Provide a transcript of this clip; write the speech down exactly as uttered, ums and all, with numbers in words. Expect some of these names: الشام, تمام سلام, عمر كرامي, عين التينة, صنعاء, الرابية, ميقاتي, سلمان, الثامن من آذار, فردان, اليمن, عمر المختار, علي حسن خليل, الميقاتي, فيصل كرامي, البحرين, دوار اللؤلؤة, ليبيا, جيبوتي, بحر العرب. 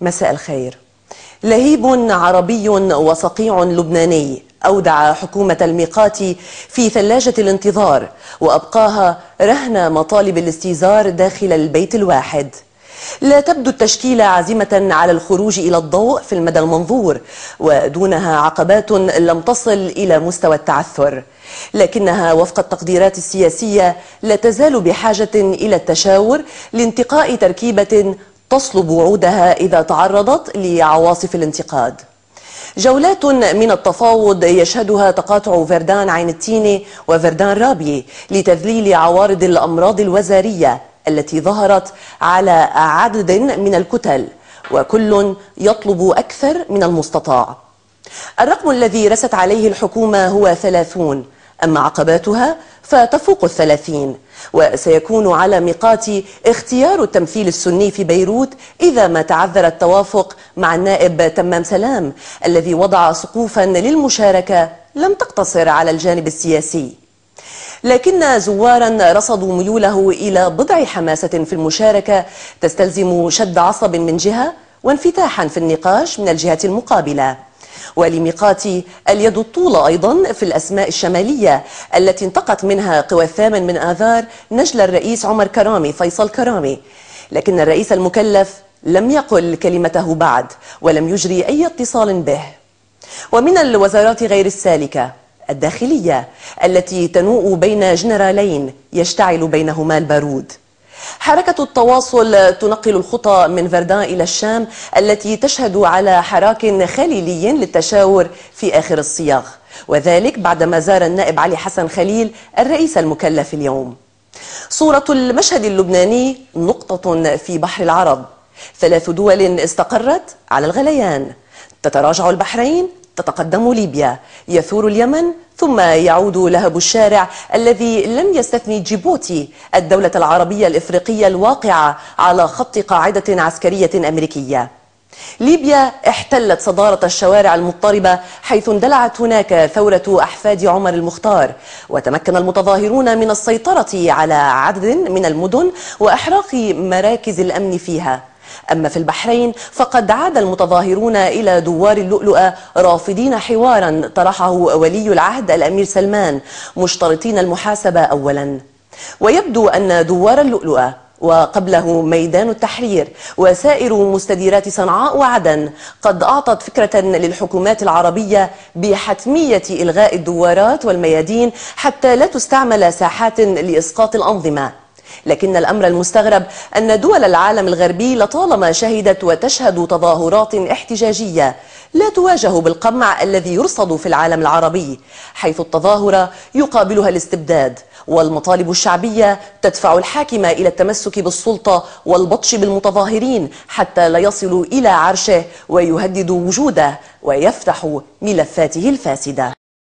مساء الخير. لهيب عربي وصقيع لبناني أودع حكومة الميقاتي في ثلاجة الانتظار وأبقاها رهن مطالب الاستيزار داخل البيت الواحد. لا تبدو التشكيلة عزيمة على الخروج إلى الضوء في المدى المنظور، ودونها عقبات لم تصل إلى مستوى التعثر، لكنها وفق التقديرات السياسية لا تزال بحاجة إلى التشاور لانتقاء تركيبة تصلب وعودها إذا تعرضت لعواصف الانتقاد. جولات من التفاوض يشهدها تقاطع فردان عين التينة وفردان الرابية لتذليل عوارض الأمراض الوزارية التي ظهرت على عدد من الكتل، وكل يطلب أكثر من المستطاع. الرقم الذي رست عليه الحكومة هو ثلاثون، أما عقباتها فتفوق الثلاثين، وسيكون على ميقاتي اختيار التمثيل السني في بيروت إذا ما تعذر التوافق مع النائب تمام سلام الذي وضع سقوفا للمشاركة لم تقتصر على الجانب السياسي. لكن زوارا رصدوا ميوله إلى بضع حماسة في المشاركة تستلزم شد عصب من جهة وانفتاحا في النقاش من الجهة المقابلة. ولميقاتي اليد الطولة أيضا في الأسماء الشمالية التي انتقت منها قوى الثامن من آذار نجل الرئيس عمر كرامي فيصل كرامي، لكن الرئيس المكلف لم يقل كلمته بعد ولم يجري أي اتصال به. ومن الوزارات غير السالكة الداخلية التي تنوء بين جنرالين يشتعل بينهما البارود. حركة التواصل تنقل الخطى من فردان إلى الشام التي تشهد على حراك خليلي للتشاور في آخر الصياغ، وذلك بعدما زار النائب علي حسن خليل الرئيس المكلف اليوم. صورة المشهد اللبناني نقطة في بحر العرب، ثلاث دول استقرت على الغليان، تتراجع البحرين، تتقدم ليبيا، يثور اليمن ثم يعود لهب الشارع الذي لم يستثني جيبوتي الدولة العربية الإفريقية الواقعة على خط قاعدة عسكرية أمريكية. ليبيا احتلت صدارة الشوارع المضطربة حيث اندلعت هناك ثورة أحفاد عمر المختار، وتمكن المتظاهرون من السيطرة على عدد من المدن وإحراق مراكز الأمن فيها. أما في البحرين فقد عاد المتظاهرون إلى دوار اللؤلؤة رافضين حوارا طرحه ولي العهد الأمير سلمان مشترطين المحاسبة أولا. ويبدو أن دوار اللؤلؤة وقبله ميدان التحرير وسائر مستديرات صنعاء وعدن قد أعطت فكرة للحكومات العربية بحتمية إلغاء الدوارات والميادين حتى لا تستعمل ساحات لإسقاط الأنظمة. لكن الأمر المستغرب أن دول العالم الغربي لطالما شهدت وتشهد تظاهرات احتجاجية لا تواجه بالقمع الذي يرصد في العالم العربي، حيث التظاهرة يقابلها الاستبداد والمطالب الشعبية تدفع الحاكم إلى التمسك بالسلطة والبطش بالمتظاهرين حتى لا يصلوا إلى عرشه ويهددوا وجوده ويفتح ملفاته الفاسدة.